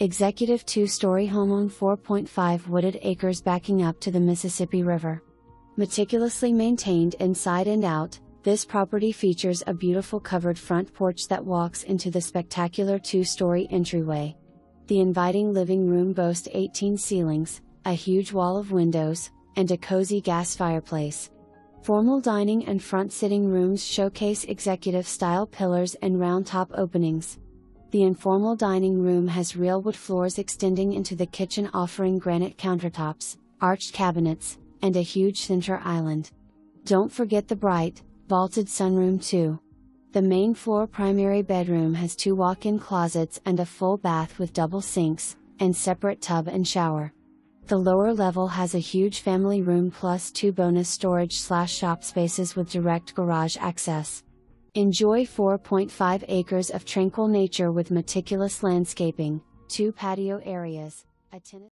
Executive two-story home on 4.5 wooded acres backing up to the Mississippi River. Meticulously maintained inside and out, this property features a beautiful covered front porch that walks into the spectacular two-story entryway. The inviting living room boasts 18 ceilings, a huge wall of windows, and a cozy gas fireplace. Formal dining and front sitting rooms showcase executive-style pillars and round-top openings. The informal dining room has real wood floors extending into the kitchen, offering granite countertops, arched cabinets, and a huge center island. Don't forget the bright, vaulted sunroom too. The main floor primary bedroom has two walk-in closets and a full bath with double sinks, and separate tub and shower. The lower level has a huge family room plus two bonus storage/shop spaces with direct garage access. Enjoy 4.5 acres of tranquil nature with meticulous landscaping, two patio areas, a tennis